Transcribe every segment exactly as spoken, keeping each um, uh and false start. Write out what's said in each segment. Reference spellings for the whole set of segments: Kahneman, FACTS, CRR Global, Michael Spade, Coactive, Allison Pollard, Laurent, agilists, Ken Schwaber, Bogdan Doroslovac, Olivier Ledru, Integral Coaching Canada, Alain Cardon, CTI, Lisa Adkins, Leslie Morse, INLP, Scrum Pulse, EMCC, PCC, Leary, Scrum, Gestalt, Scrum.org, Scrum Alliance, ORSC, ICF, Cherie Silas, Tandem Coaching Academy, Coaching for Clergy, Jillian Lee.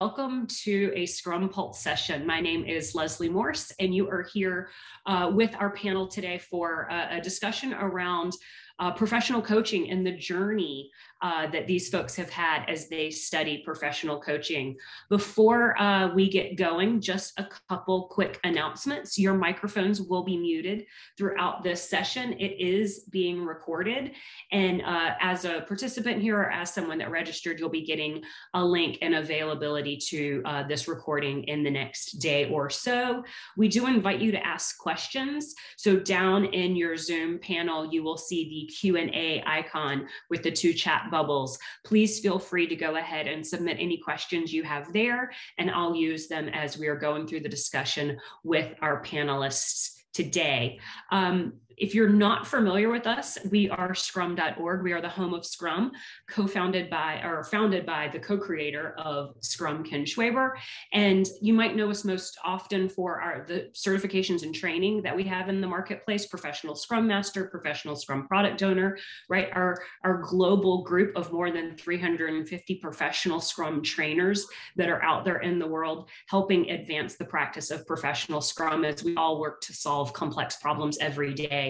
Welcome to a Scrum Pulse session. My name is Leslie Morse, and you are here uh, with our panel today for uh, a discussion around uh, professional coaching and the journey uh, that these folks have had as they study professional coaching. Before uh, we get going, just a couple quick announcements. Your microphones will be muted throughout this session. It is being recorded, and uh, as a participant here or as someone that registered, you'll be getting a link and availability to uh, this recording in the next day or so. We do invite you to ask questions. So down in your Zoom panel, you will see the Q and A icon with the two chat bubbles. Please feel free to go ahead and submit any questions you have there, and I'll use them as we are going through the discussion with our panelists today. Um, If you're not familiar with us, we are Scrum dot org. We are the home of Scrum, co-founded by or founded by the co-creator of Scrum, Ken Schwaber. And you might know us most often for our the certifications and training that we have in the marketplace: Professional Scrum Master, Professional Scrum Product Owner, right? Our, our global group of more than three hundred fifty professional Scrum trainers that are out there in the world helping advance the practice of professional Scrum as we all work to solve complex problems every day.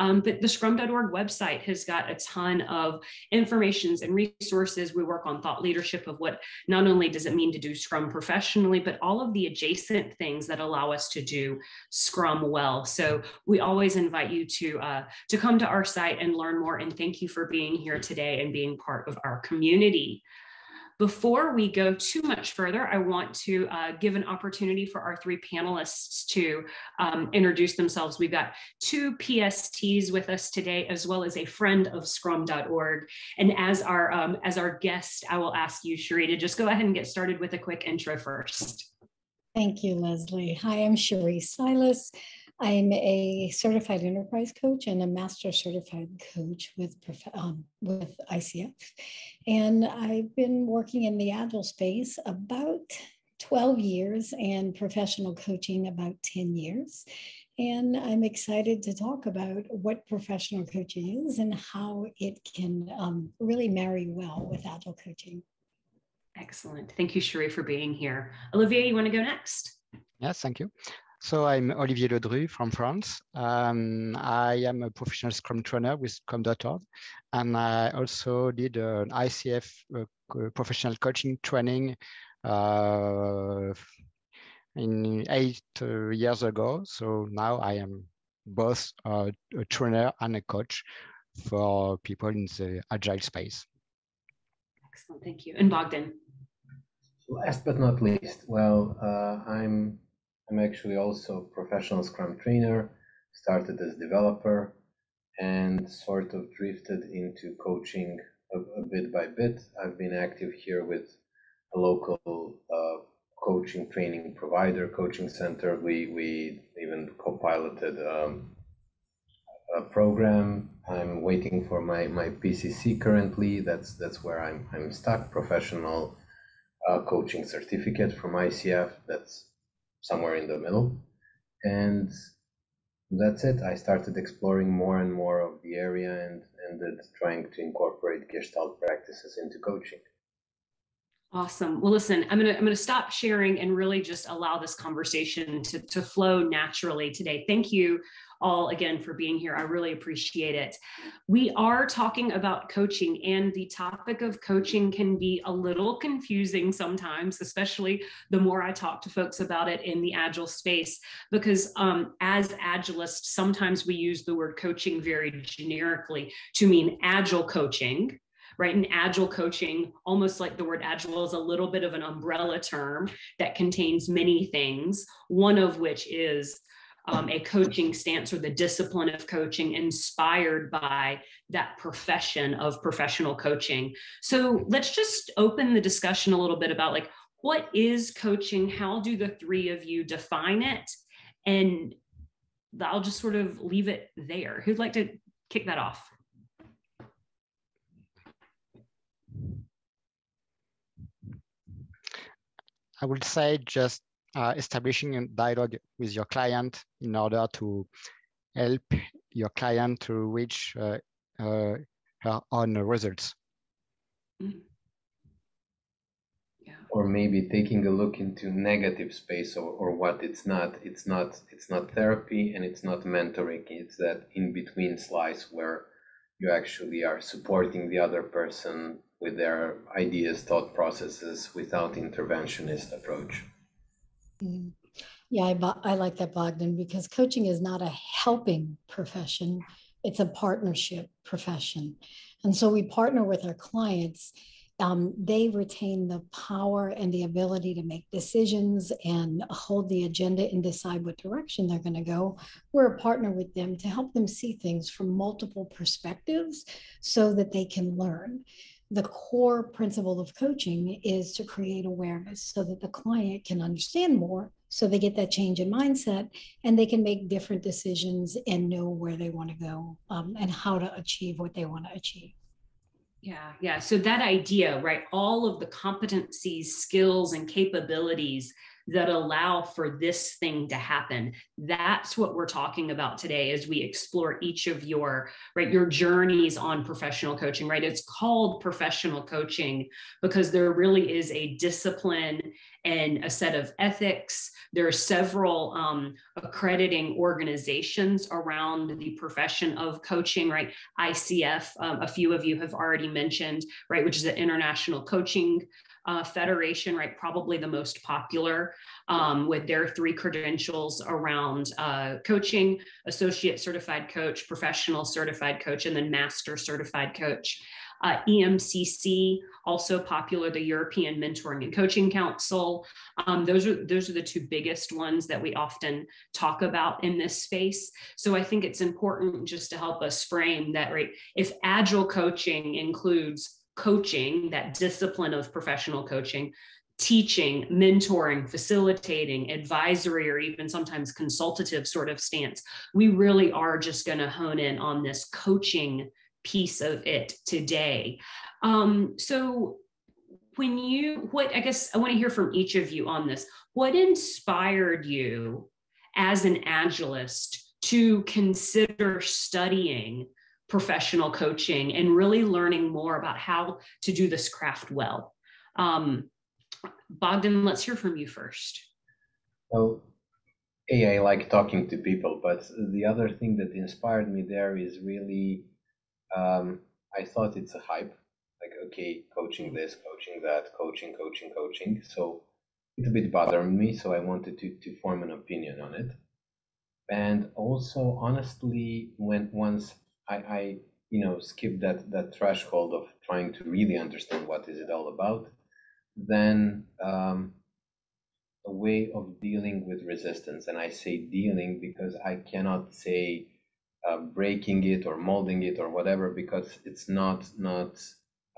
Um, but the Scrum dot org website has got a ton of information and resources. We work on thought leadership of what not only does it mean to do Scrum professionally, but all of the adjacent things that allow us to do Scrum well. So we always invite you to, uh, to come to our site and learn more. And thank you for being here today and being part of our community. Before we go too much further, I want to uh, give an opportunity for our three panelists to um, introduce themselves. We've got two P S Ts with us today, as well as a friend of Scrum dot org. And as our, um, as our guest, I will ask you, Cherie, to just go ahead and get started with a quick intro first. Thank you, Leslie. Hi, I'm Cherie Silas. I'm a certified enterprise coach and a master certified coach with, um, with I C F. And I've been working in the Agile space about twelve years and professional coaching about ten years. And I'm excited to talk about what professional coaching is and how it can um, really marry well with Agile coaching. Excellent. Thank you, Cherie, for being here. Olivier, you want to go next? Yes, thank you. So I'm Olivier Ledru from France. Um, I am a professional Scrum trainer with Scrum dot org, and I also did an I C F uh, professional coaching training uh, in eight uh, years ago. So now I am both uh, a trainer and a coach for people in the Agile space. Excellent, thank you. And Bogdan? Last but not least, well, uh, I'm I'm actually also a professional Scrum trainer, started as developer and sort of drifted into coaching a, a bit by bit. I've been active here with a local uh, coaching training provider, coaching center. We, we even co-piloted um, a program. I'm waiting for my, my P C C currently. That's, that's where I'm, I'm stuck. Professional uh, coaching certificate from I C F. That's somewhere in the middle, and that's it. I started exploring more and more of the area and ended trying to incorporate Gestalt practices into coaching. Awesome. Well, listen, I'm going to I'm going to stop sharing and really just allow this conversation to, to flow naturally today. Thank you all again for being here. I really appreciate it. We are talking about coaching, and the topic of coaching can be a little confusing sometimes, especially the more I talk to folks about it in the Agile space, because um, as Agilists, sometimes we use the word coaching very generically to mean Agile coaching, right? And Agile coaching, almost like the word Agile, is a little bit of an umbrella term that contains many things, one of which is Um, a coaching stance or the discipline of coaching inspired by that profession of professional coaching. So let's just open the discussion a little bit about, like, what is coaching? How do the three of you define it? And I'll just sort of leave it there. Who'd like to kick that off? I would say just Uh, establishing a dialogue with your client in order to help your client to reach uh, uh, her own results. Yeah. or maybe taking a look into negative space, or, or what it's not. It's not, it's not therapy and it's not mentoring. It's that in-between slice where you actually are supporting the other person with their ideas, thought processes, without interventionist approach. Yeah, I, I like that, Bogdan, because coaching is not a helping profession. It's a partnership profession. And so we partner with our clients. Um, they retain the power and the ability to make decisions and hold the agenda and decide what direction they're going to go. We're a partner with them to help them see things from multiple perspectives so that they can learn. The core principle of coaching is to create awareness so that the client can understand more, so they get that change in mindset and they can make different decisions and know where they want to go um, and how to achieve what they want to achieve. Yeah, yeah. So that idea, right? All of the competencies, skills, and capabilities that allow for this thing to happen. That's what we're talking about today as we explore each of your, right, your journeys on professional coaching, right? It's called professional coaching because there really is a discipline and a set of ethics. There are several um, accrediting organizations around the profession of coaching, right? I C F, um, a few of you have already mentioned, right, which is the International Coaching Uh, Federation, right, probably the most popular um, with their three credentials around uh, coaching, associate certified coach, professional certified coach, and then master certified coach. Uh, E M C C, also popular, the European Mentoring and Coaching Council. Um, those are those are the two biggest ones that we often talk about in this space. So I think it's important just to help us frame that, right, if agile coaching includes coaching, that discipline of professional coaching, teaching, mentoring, facilitating, advisory, or even sometimes consultative sort of stance, we really are just going to hone in on this coaching piece of it today. Um, so when you, what, I guess I want to hear from each of you on this. What inspired you as an Agilist to consider studying professional coaching and really learning more about how to do this craft well? Um, Bogdan, let's hear from you first. Well, A, I like talking to people, but the other thing that inspired me there is really, um, I thought it's a hype, like, okay, coaching this, coaching that, coaching, coaching, coaching. So it a bit bothered me. So I wanted to, to form an opinion on it. And also, honestly, when once I, I, you know, skip that that threshold of trying to really understand what is it all about, then um, a way of dealing with resistance. And I say dealing because I cannot say uh, breaking it or molding it or whatever, because it's not not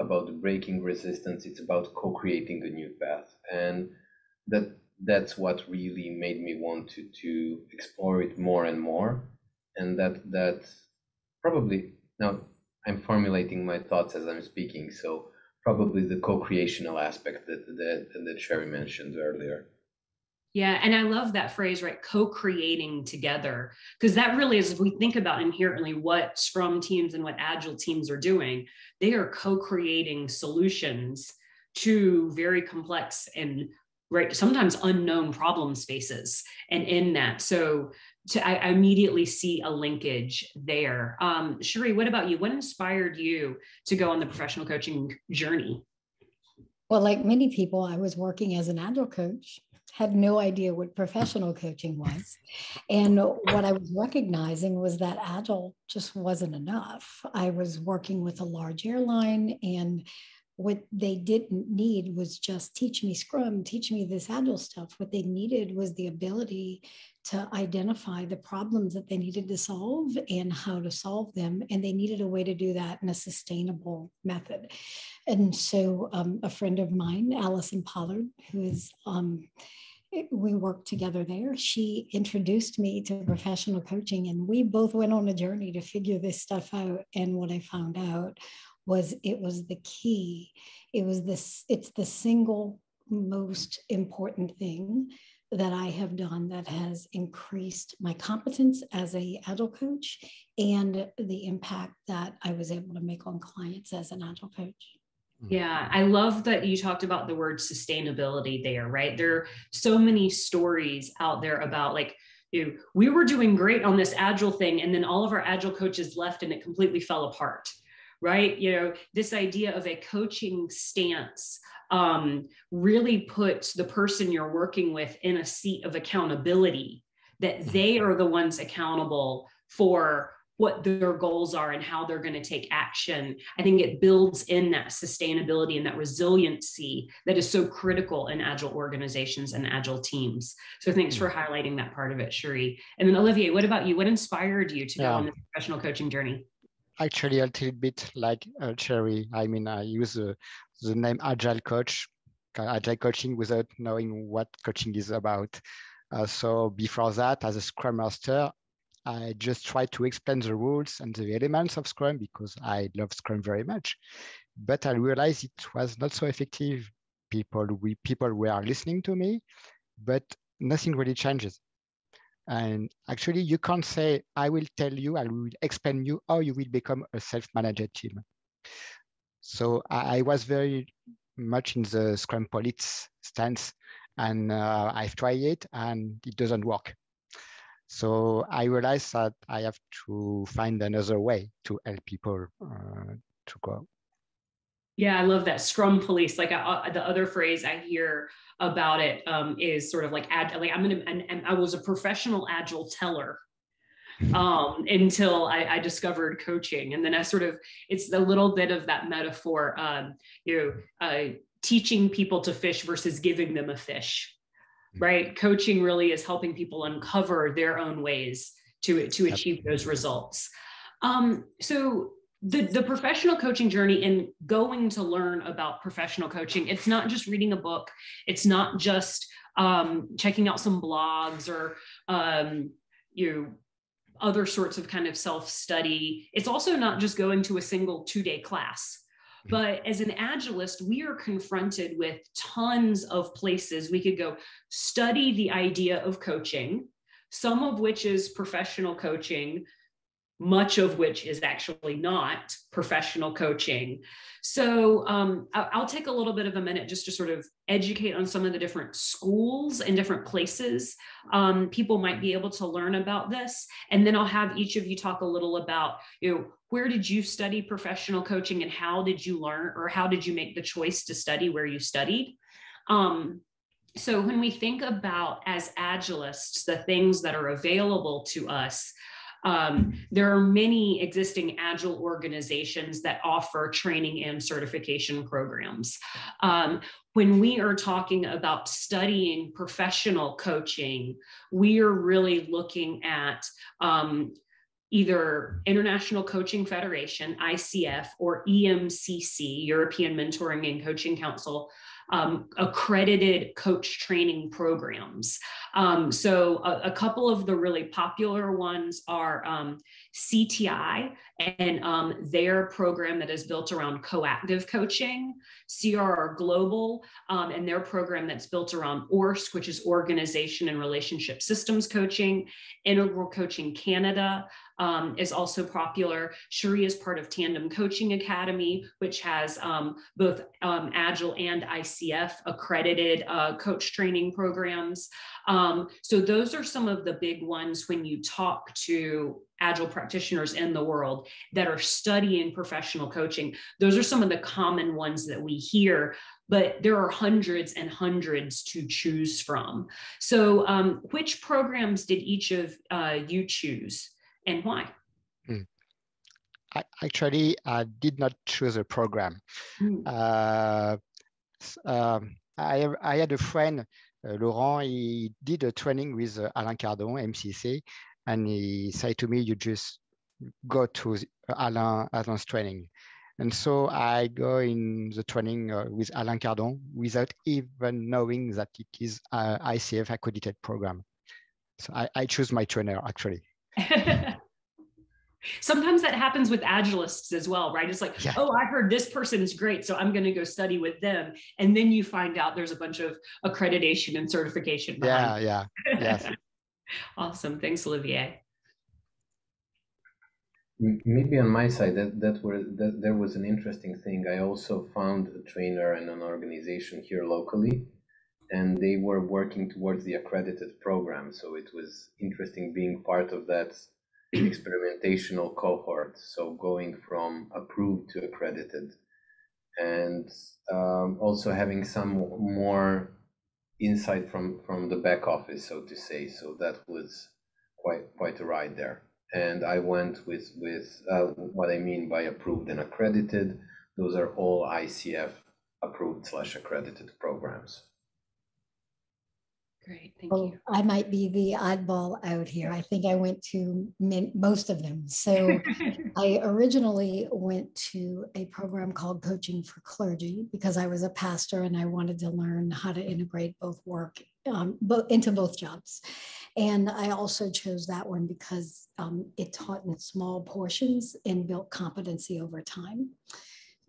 about breaking resistance. It's about co-creating a new path, and that that's what really made me want to to explore it more and more, and that that. Probably, now I'm formulating my thoughts as I'm speaking, so probably the co-creational aspect that, that, that Cherie mentioned earlier. Yeah, and I love that phrase, right? Co-creating together, because that really is, if we think about inherently what Scrum teams and what Agile teams are doing, they are co-creating solutions to very complex and, right, sometimes unknown problem spaces. And in that, so To, I immediately see a linkage there. Um, Cherie, what about you? What inspired you to go on the professional coaching journey? Well, like many people, I was working as an Agile coach, had no idea what professional coaching was. And what I was recognizing was that Agile just wasn't enough. I was working with a large airline, and what they didn't need was just teach me Scrum, teach me this Agile stuff. What they needed was the ability to identify the problems that they needed to solve and how to solve them. And they needed a way to do that in a sustainable method. And so um, a friend of mine, Allison Pollard, who is, um, we worked together there, she introduced me to professional coaching, and we both went on a journey to figure this stuff out. And what I found out was it was the key. It was this, it's the single most important thing that I have done that has increased my competence as a Agile coach and the impact that I was able to make on clients as an Agile coach. Yeah, I love that you talked about the word sustainability there, right? There are so many stories out there about like, you know, we were doing great on this Agile thing, and then all of our Agile coaches left and it completely fell apart, right? You know, this idea of a coaching stance um, really puts the person you're working with in a seat of accountability, that they are the ones accountable for what their goals are and how they're going to take action. I think it builds in that sustainability and that resiliency that is so critical in Agile organizations and Agile teams. So thanks for highlighting that part of it, Cherie. And then Olivier, what about you? What inspired you to go yeah. on this professional coaching journey? Actually, a little bit like uh, Cherie. I mean, I use uh, the name Agile Coach, Agile Coaching, without knowing what coaching is about. Uh, so before that, as a Scrum Master, I just try to explain the rules and the elements of Scrum because I love Scrum very much. But I realized it was not so effective. People, we, people were listening to me, but nothing really changes. And actually, you can't say, I will tell you, I will explain you, or you will become a self-managed team. So I, I was very much in the Scrum Pulse stance, and uh, I've tried it, and it doesn't work. So I realized that I have to find another way to help people uh, to go. Yeah, I love that Scrum Police. Like I, the other phrase I hear about it um, is sort of like, ad, like I'm gonna, and, and I was a professional Agile teller um, until I, I discovered coaching, and then I sort of, it's a little bit of that metaphor, um, you know, uh, teaching people to fish versus giving them a fish. Right, coaching really is helping people uncover their own ways to to achieve those results. Um, so the the professional coaching journey and going to learn about professional coaching, it's not just reading a book, it's not just um, checking out some blogs or um, you know, other sorts of kind of self-study. It's also not just going to a single two-day class. But as an Agilist, we are confronted with tons of places we could go study the idea of coaching, some of which is professional coaching, much of which is actually not professional coaching. So um, I'll take a little bit of a minute just to sort of educate on some of the different schools and different places um, people might be able to learn about this. And then I'll have each of you talk a little about, you know, where did you study professional coaching and how did you learn, or how did you make the choice to study where you studied? Um, so when we think about as Agilists, the things that are available to us, Um, there are many existing Agile organizations that offer training and certification programs. Um, when we are talking about studying professional coaching, we are really looking at um, either International Coaching Federation, I C F, or E M C C, European Mentoring and Coaching Council, Um, accredited coach training programs. Um, so a, a couple of the really popular ones are um, C T I and um, their program that is built around Coactive coaching, C R R Global, um, and their program that's built around O R S C, which is Organization and Relationship Systems Coaching. Integral Coaching Canada um, is also popular. Cherie is part of Tandem Coaching Academy, which has um, both um, Agile and I C F accredited uh, coach training programs. Um, so those are some of the big ones when you talk to Agile practitioners in the world that are studying professional coaching. Those are some of the common ones that we hear, but there are hundreds and hundreds to choose from. So um, which programs did each of uh, you choose and why? Hmm. I, actually, I did not choose a program. Hmm. Uh, um, I, I had a friend, uh, Laurent, he did a training with uh, Alain Cardon, M C C, and he said to me, you just go to Alain, Alain's training. And so I go in the training uh, with Alain Cardon without even knowing that it is an I C F accredited program. So I, I choose my trainer, actually. Sometimes that happens with Agilists as well, right? It's like, yeah. oh, I heard this person's great, so I'm going to go study with them. And then you find out there's a bunch of accreditation and certification behind it. Yeah, yeah, yes. Awesome. Thanks, Olivier. Maybe on my side, that that were that there was an interesting thing. I also found a trainer and an organization here locally, and they were working towards the accredited program. So it was interesting being part of that experimentational cohort. So going from approved to accredited, and um, also having some more insight from from the back office, so to say. So that was quite quite a ride there. And I went with with uh, what I mean by approved and accredited. Those are all I C F approved slash accredited programs. Great, thank oh, you. I might be the oddball out here. I think I went to most of them. So I originally went to a program called Coaching for Clergy because I was a pastor and I wanted to learn how to integrate both work um, bo- into both jobs. And I also chose that one because um, it taught in small portions and built competency over time.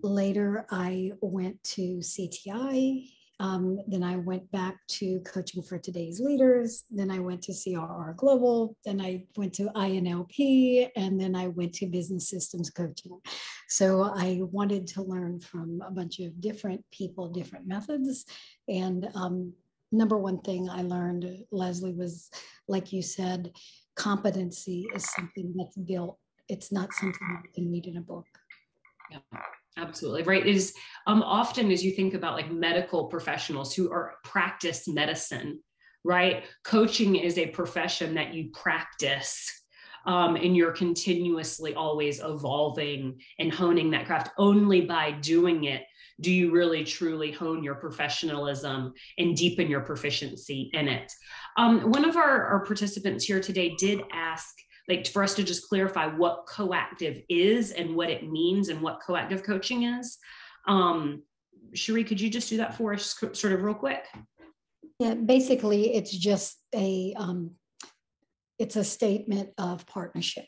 Later, I went to C T I. Um, then I went back to Coaching for Today's Leaders. Then I went to C R R Global. Then I went to I N L P. And then I went to Business Systems Coaching. So I wanted to learn from a bunch of different people, different methods. And um, number one thing I learned, Leslie, was, like you said, competency is something that's built. It's not something that you can read in a book. Yeah. Absolutely right. It is um, often as you think about like medical professionals who are practice medicine, right? Coaching is a profession that you practice um, and you're continuously always evolving and honing that craft. Only by doing it do you really truly hone your professionalism and deepen your proficiency in it. Um, one of our, our participants here today did ask, like, for us to just clarify what coactive is and what it means and what coactive coaching is. Um, Cherie, could you just do that for us sort of real quick? Yeah, basically it's just a, um, it's a statement of partnership.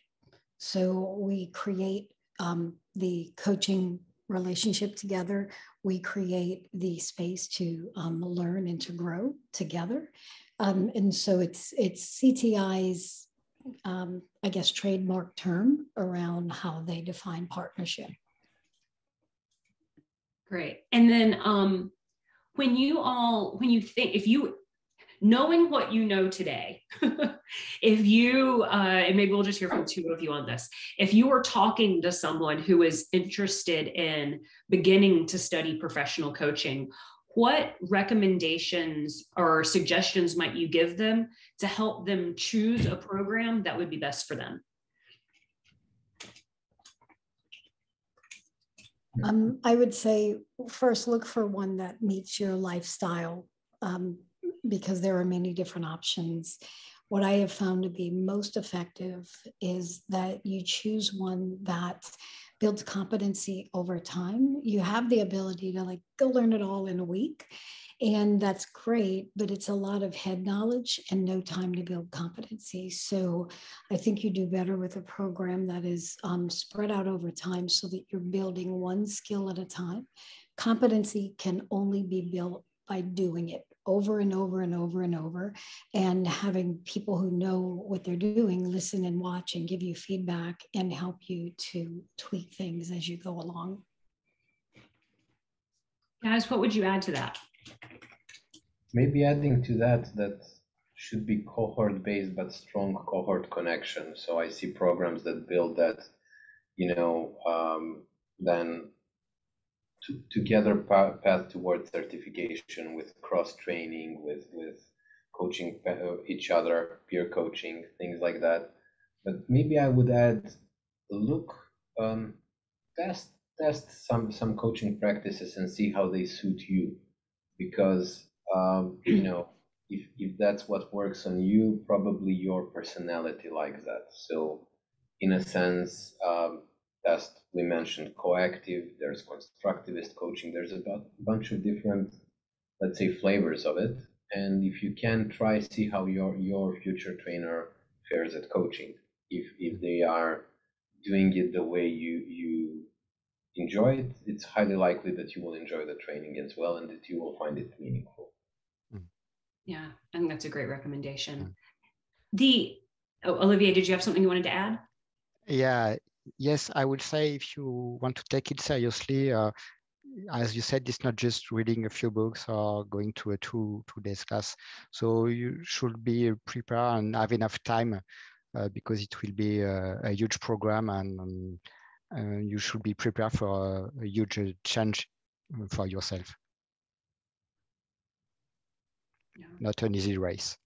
So we create um, the coaching relationship together. We create the space to um, learn and to grow together. Um, and so it's, it's C T I's, Um, I guess, trademark term around how they define partnership. Great. And then um, when you all, when you think, if you, knowing what you know today, if you, uh, and maybe we'll just hear from two of you on this, if you were talking to someone who is interested in beginning to study professional coaching, what recommendations or suggestions might you give them to help them choose a program that would be best for them? Um, I would say first look for one that meets your lifestyle um, because there are many different options. What I have found to be most effective is that you choose one that builds competency over time. You have the ability to like go learn it all in a week, and that's great, but it's a lot of head knowledge and no time to build competency. So I think you do better with a program that is um, spread out over time so that you're building one skill at a time. Competency can only be built by doing it over and over and over and over, and having people who know what they're doing listen and watch and give you feedback and help you to tweak things as you go along. Guys, what would you add to that? Maybe adding to that, that should be cohort-based, but strong cohort connection. So I see programs that build that, you know, um, then together path towards certification with cross training, with with coaching each other, peer coaching, things like that. But maybe I would add, look, um, test test some some coaching practices and see how they suit you, because um, you know if if that's what works on you, probably your personality likes that. So in a sense. Um, As we mentioned, coactive, there's constructivist coaching, there's a bunch of different, let's say, flavors of it. And if you can, try see how your your future trainer fares at coaching. If if they are doing it the way you you enjoy it, it's highly likely that you will enjoy the training as well and that you will find it meaningful. Yeah, I think that's a great recommendation. The oh, Olivier, did you have something you wanted to add? Yeah. yes, I would say if you want to take it seriously, uh, as you said, it's not just reading a few books or going to a two two days class. So you should be prepared and have enough time uh, because it will be a, a huge program, and um, uh, you should be prepared for a, a huge change for yourself. Yeah. Not an easy race.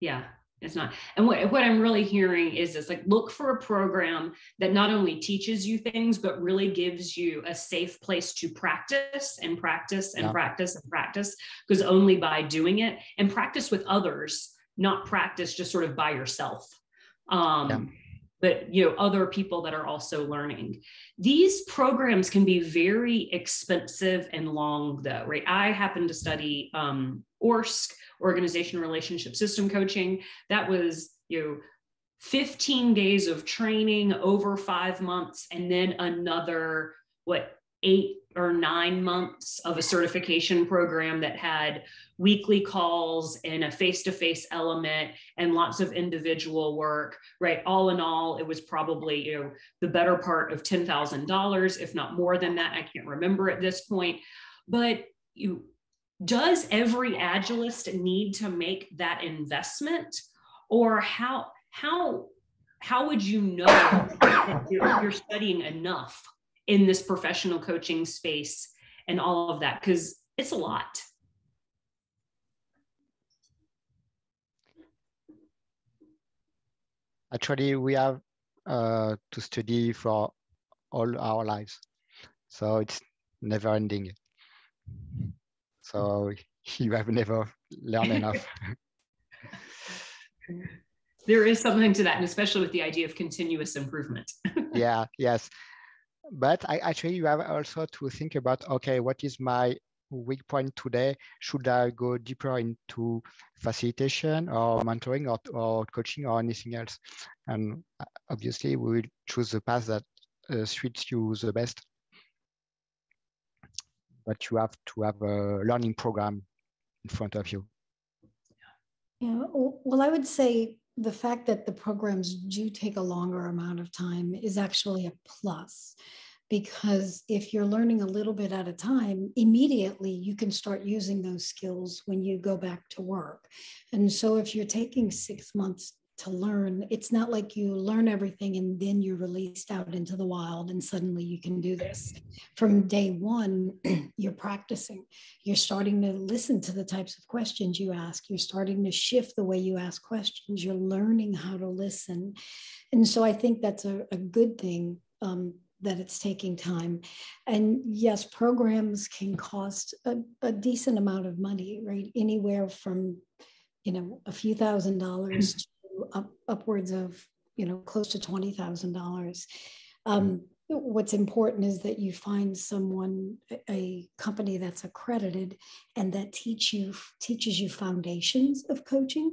Yeah. It's not. And what, what I'm really hearing is it's like, look for a program that not only teaches you things, but really gives you a safe place to practice and practice and yeah. practice and practice, because only by doing it and practice with others, not practice just sort of by yourself. Um, yeah. But, you know, other people that are also learning. These programs can be very expensive and long, though, right? I happen to study um, O R S C, Organization Relationship System Coaching. That was, you know, fifteen days of training over five months, and then another, what, eight or nine months of a certification program that had weekly calls and a face-to-face element and lots of individual work, right? All in all, it was probably, you know, the better part of ten thousand dollars, if not more than that. I can't remember at this point. But you, does every Agilist need to make that investment? Or how, how, how would you know that you're, you're studying enough in this professional coaching space and all of that, because it's a lot? Actually, we have uh, to study for all our lives, so it's never ending. So you have never learned enough. There is something to that, and especially with the idea of continuous improvement. Yeah, yes. But I, actually, you have also to think about, okay, what is my weak point today? Should I go deeper into facilitation or mentoring or, or coaching or anything else? And obviously, we will choose the path that uh, suits you the best. But you have to have a learning program in front of you. Yeah. Well, I would say the fact that the programs do take a longer amount of time is actually a plus, because if you're learning a little bit at a time, immediately you can start using those skills when you go back to work. And so if you're taking six months to learn, it's not like you learn everything and then you're released out into the wild and suddenly you can do this. From day one, you're practicing. You're starting to listen to the types of questions you ask. You're starting to shift the way you ask questions. You're learning how to listen. And so I think that's a, a good thing, um, that it's taking time. And yes, programs can cost a, a decent amount of money, right? Anywhere from, you know, a few thousand dollars to Up, upwards of, you know, close to twenty thousand dollars. Um, what's important is that you find someone, a company that's accredited and that teach you, teaches you foundations of coaching,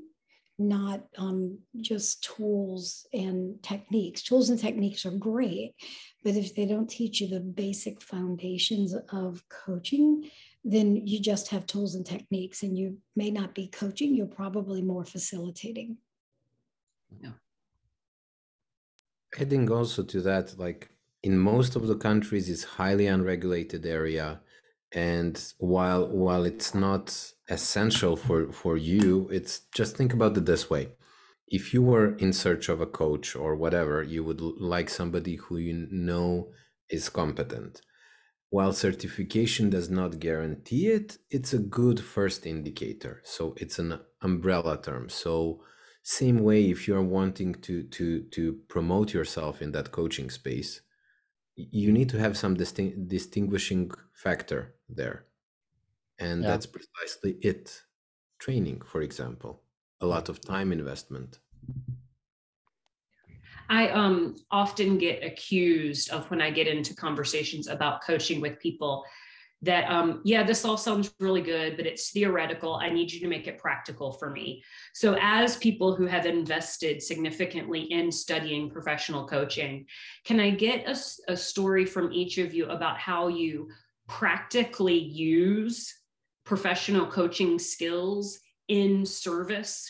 not um, just tools and techniques. Tools and techniques are great, but if they don't teach you the basic foundations of coaching, then you just have tools and techniques and you may not be coaching, you're probably more facilitating. Yeah. Adding also to that, like in most of the countries, it's highly unregulated area, and while while it's not essential for for you, it's just think about it this way: if you were in search of a coach or whatever, you would like somebody who you know is competent. While certification does not guarantee it, it's a good first indicator. So it's an umbrella term. So same way, if you're wanting to to to promote yourself in that coaching space, you need to have some disting, distinguishing factor there. And yeah. That's precisely it. Training, for example, a lot of time investment. I um, often get accused of, when I get into conversations about coaching with people, that, um, yeah, this all sounds really good, but it's theoretical. I need you to make it practical for me. So as people who have invested significantly in studying professional coaching, can I get a, a story from each of you about how you practically use professional coaching skills in service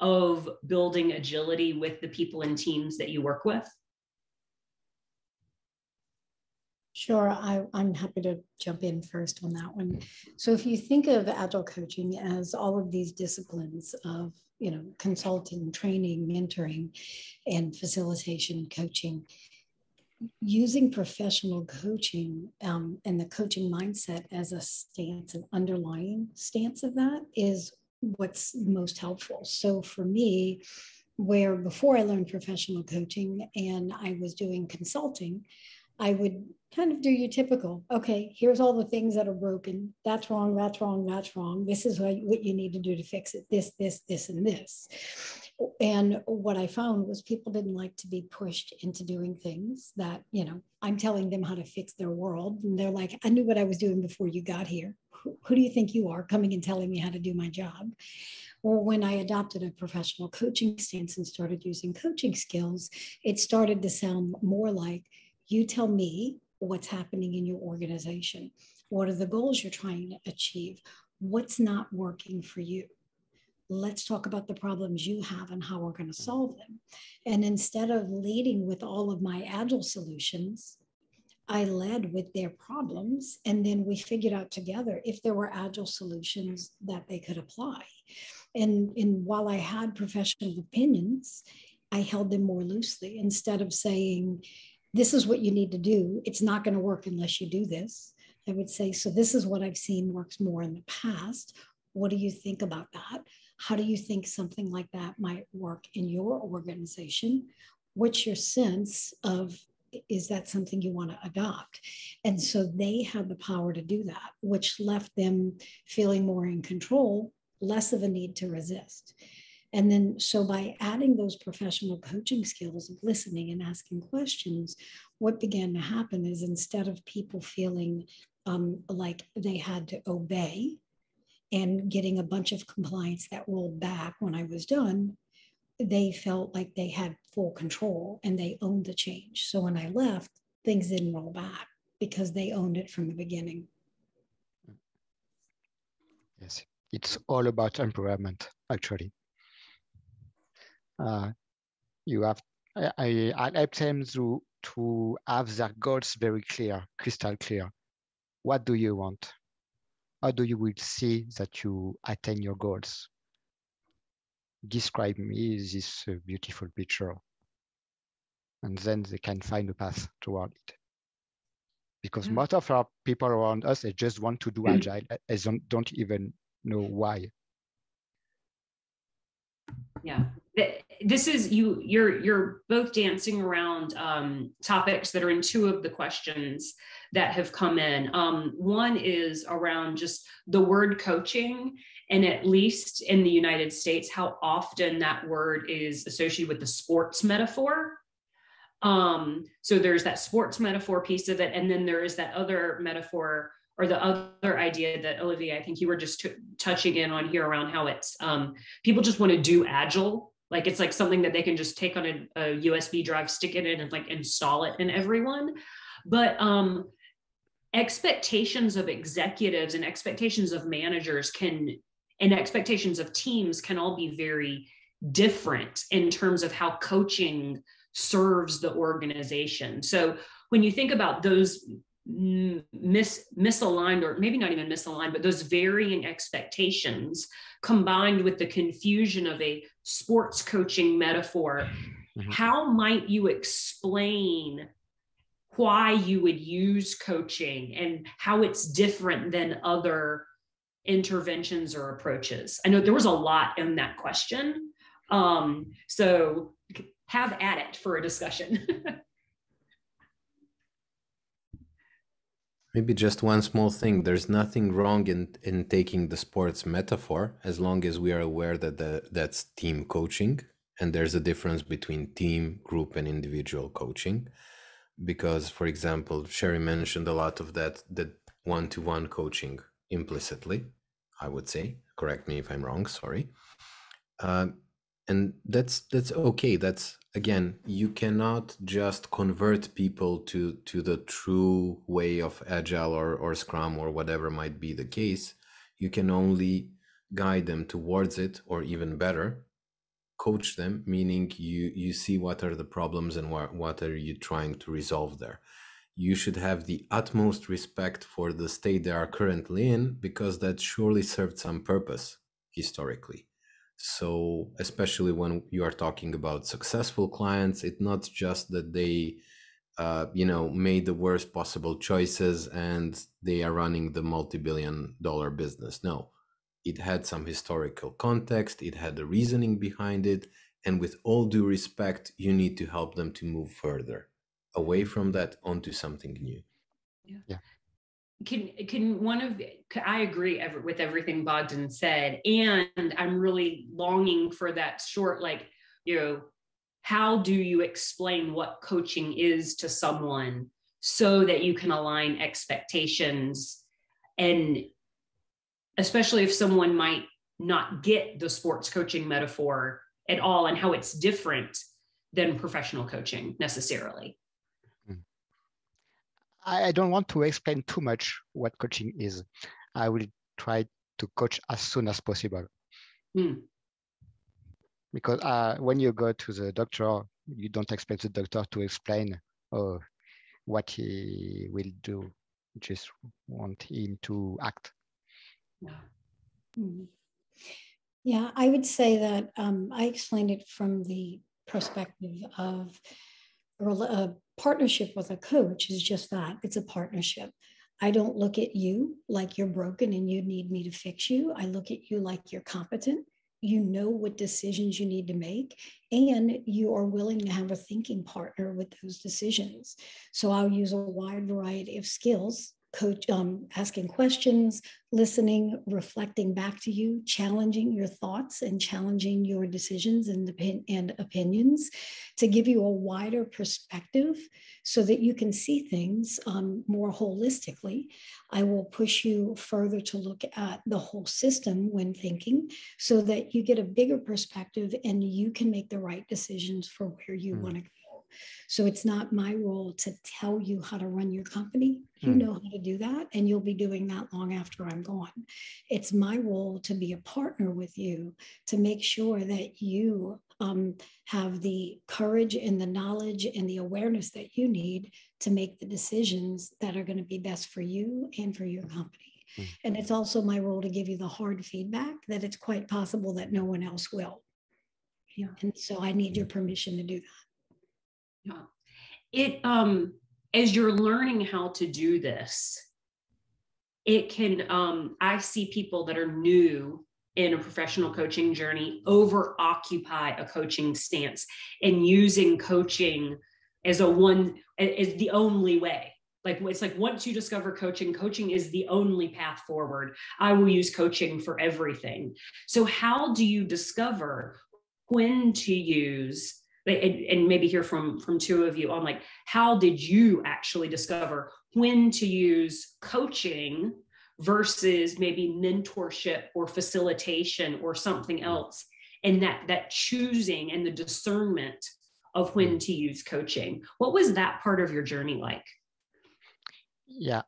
of building agility with the people and teams that you work with? Sure, I, I'm happy to jump in first on that one. So if you think of agile coaching as all of these disciplines of, you know, consulting, training, mentoring, and facilitation coaching, using professional coaching um, and the coaching mindset as a stance, an underlying stance of that is what's most helpful. So for me, where before I learned professional coaching and I was doing consulting, I would kind of do your typical, okay, here's all the things that are broken. That's wrong, that's wrong, that's wrong. This is what, what you need to do to fix it. This, this, this, and this. And what I found was people didn't like to be pushed into doing things that, you know, I'm telling them how to fix their world. And they're like, I knew what I was doing before you got here. Who, who do you think you are coming and telling me how to do my job? Or when I adopted a professional coaching stance and started using coaching skills, it started to sound more like, you tell me what's happening in your organization. What are the goals you're trying to achieve? What's not working for you? Let's talk about the problems you have and how we're going to solve them. And instead of leading with all of my agile solutions, I led with their problems. And then we figured out together if there were agile solutions that they could apply. And, and while I had professional opinions, I held them more loosely instead of saying, this is what you need to do. It's not going to work unless you do this. I would say, so this is what I've seen works more in the past. What do you think about that? How do you think something like that might work in your organization? What's your sense of, is that something you want to adopt? And so they had the power to do that, which left them feeling more in control, less of a need to resist. And then, so by adding those professional coaching skills of listening and asking questions, what began to happen is instead of people feeling um, like they had to obey and getting a bunch of compliance that rolled back when I was done, they felt like they had full control and they owned the change. So when I left, things didn't roll back because they owned it from the beginning. Yes, it's all about empowerment, actually. Uh, you have, I, I, I help them to, to have their goals very clear, crystal clear. What do you want? How do you will see that you attain your goals? Describe me this uh, beautiful picture. And then they can find a path toward it. Because yeah. Most of our people around us, they just want to do mm-hmm. agile. They don't, don't even know why. Yeah. This is you you're you're both dancing around um, topics that are in two of the questions that have come in. Um, one is around just the word coaching, and at least in the United States, how often that word is associated with the sports metaphor. Um, so there's that sports metaphor piece of it, and then there is that other metaphor or the other idea that Olivier, I think you were just t- touching in on here around how it's um, people just want to do agile. Like it's like something that they can just take on a, a U S B drive, stick it in and like install it in everyone. But um, expectations of executives and expectations of managers can, and expectations of teams can all be very different in terms of how coaching serves the organization. So when you think about those mis misaligned or maybe not even misaligned, but those varying expectations combined with the confusion of a sports coaching metaphor, mm-hmm. how might you explain why you would use coaching and how it's different than other interventions or approaches? I know there was a lot in that question. Um, so have at it for a discussion. Maybe just one small thing. There's nothing wrong in, in taking the sports metaphor as long as we are aware that the, that's team coaching and there's a difference between team, group, and individual coaching. Because, for example, Cherie mentioned a lot of that, that one-to-one coaching implicitly, I would say. Correct me if I'm wrong, sorry. Uh, and that's that's okay. That's again, you cannot just convert people to, to the true way of Agile or, or Scrum or whatever might be the case. You can only guide them towards it, or even better, coach them, meaning you, you see what are the problems and what, what are you trying to resolve there. you should have the utmost respect for the state they are currently in, because that surely served some purpose historically. So especially when you are talking about successful clients, it's not just that they uh, you know, made the worst possible choices and they are running the multi-billion dollar business. No, it had some historical context, it had the reasoning behind it, and with all due respect, you need to help them to move further away from that onto something new. Yeah. yeah. Can can one of I agree ever with everything Bogdan said, and I'm really longing for that short, like, you know, how do you explain what coaching is to someone so that you can align expectations, and especially if someone might not get the sports coaching metaphor at all and how it's different than professional coaching necessarily. I don't want to explain too much what coaching is. I will try to coach as soon as possible. Mm. Because uh, when you go to the doctor, you don't expect the doctor to explain uh, what he will do. You just want him to act. Yeah, yeah, I would say that um, I explained it from the perspective of a partnership with a coach is just that. It's a partnership. I don't look at you like you're broken and you need me to fix you. I look at you like you're competent. You know what decisions you need to make, and you are willing to have a thinking partner with those decisions. So I'll use a wide variety of skills, coach, um, asking questions, listening, reflecting back to you, challenging your thoughts and challenging your decisions and, and opinions to give you a wider perspective so that you can see things um, more holistically. I will push you further to look at the whole system when thinking so that you get a bigger perspective and you can make the right decisions for where you mm. want to go. So it's not my role to tell you how to run your company. You mm. know how to do that, and you'll be doing that long after I'm gone. It's my role to be a partner with you, to make sure that you um, have the courage and the knowledge and the awareness that you need to make the decisions that are going to be best for you and for your company. Mm. And it's also my role to give you the hard feedback that it's quite possible that no one else will. Yeah. And so I need your permission to do that. It um as you're learning how to do this, it can um I see people that are new in a professional coaching journey over occupy a coaching stance and using coaching as a one as the only way. Like, it's like once you discover coaching, coaching is the only path forward. I will use coaching for everything. So how do you discover when to use? And, and maybe hear from, from two of you on, like, how did you actually discover when to use coaching versus maybe mentorship or facilitation or something else, and that that choosing and the discernment of when to use coaching? What was that part of your journey like? Yeah,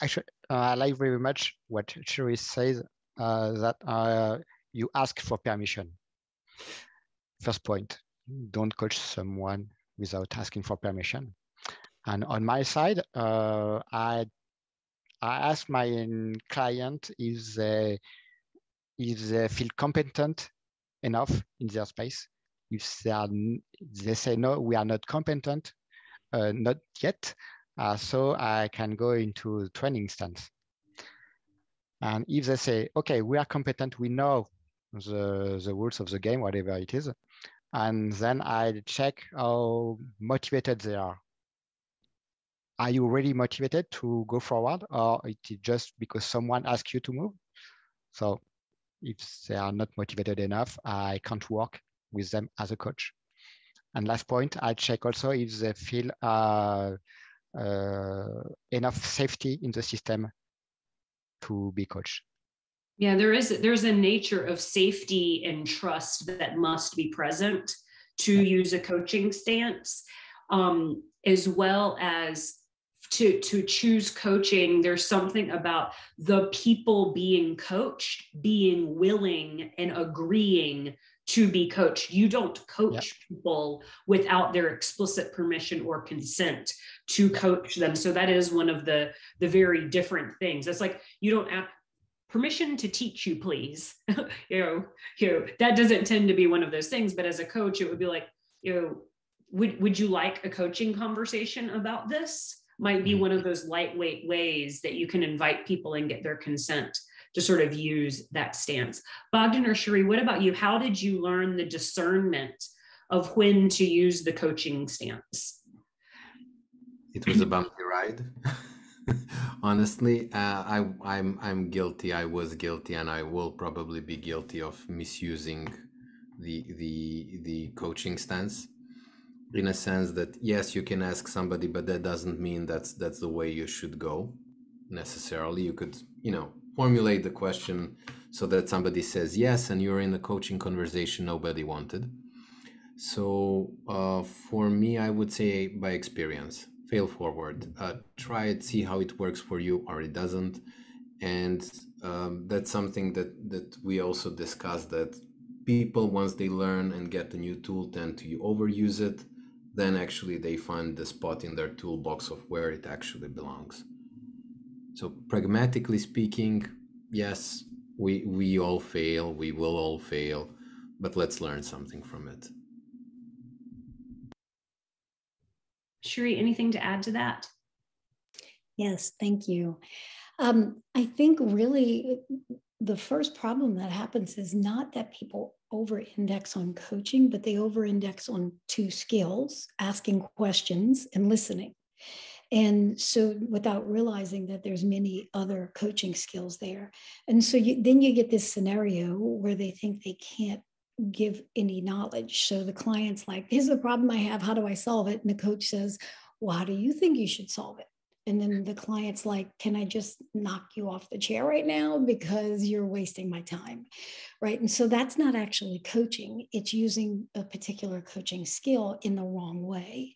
actually, I, I, uh, I like very much what Cherie says, uh, that uh, you ask for permission. First point. Don't coach someone without asking for permission. And on my side, uh, I I ask my client if they if they feel competent enough in their space. If they are, they say no, we are not competent, uh, not yet. Uh, so I can go into the training stance. And if they say, okay, we are competent, we know the the rules of the game, whatever it is. And then I check how motivated they are. Are you really motivated to go forward, or it is just because someone asked you to move? So if they are not motivated enough, I can't work with them as a coach. And last point, I check also if they feel uh, uh, enough safety in the system to be coached. Yeah, there is, there's a nature of safety and trust that must be present to use a coaching stance, um, as well as to, to choose coaching, there's something about the people being coached, being willing and agreeing to be coached. You don't coach yep. people without their explicit permission or consent to coach them. So that is one of the, the very different things. It's like, you don't ask permission to teach you, please. you know, you know, that doesn't tend to be one of those things, but as a coach, it would be like, you know, would, would you like a coaching conversation about this? Might be mm-hmm. one of those lightweight ways that you can invite people and get their consent to sort of use that stance. Bogdan or Cherie, what about you? How did you learn the discernment of when to use the coaching stance? It was a bumpy ride. Honestly, uh, I, I'm, I'm guilty. I was guilty, and I will probably be guilty of misusing the, the, the coaching stance, in a sense that, yes, you can ask somebody, but that doesn't mean that's, that's the way you should go necessarily. You could, you know, formulate the question so that somebody says yes, and you're in a coaching conversation nobody wanted. So uh, for me, I would say by experience, fail forward, uh, try it, see how it works for you or it doesn't. And um, that's something that, that we also discussed, that people, once they learn and get a new tool, tend to overuse it. Then actually they find the spot in their toolbox of where it actually belongs. So pragmatically speaking, yes, we, we all fail, we will all fail, but let's learn something from it. Cherie, anything to add to that? Yes, thank you. Um, I think really the first problem that happens is not that people over-index on coaching, but they over-index on two skills, asking questions and listening. And so without realizing that there's many other coaching skills there. And so you, then you get this scenario where they think they can't give any knowledge. So the client's like, here's the problem I have. How do I solve it? And the coach says, well, how do you think you should solve it? And then the client's like, can I just knock you off the chair right now because you're wasting my time, right? And so that's not actually coaching. It's using a particular coaching skill in the wrong way.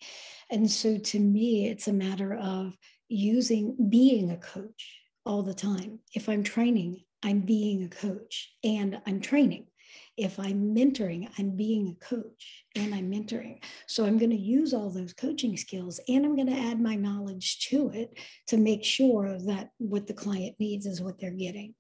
And so to me, it's a matter of using, being a coach all the time. If I'm training, I'm being a coach and I'm training. If I'm mentoring, I'm being a coach and I'm mentoring. So I'm going to use all those coaching skills and I'm going to add my knowledge to it to make sure that what the client needs is what they're getting.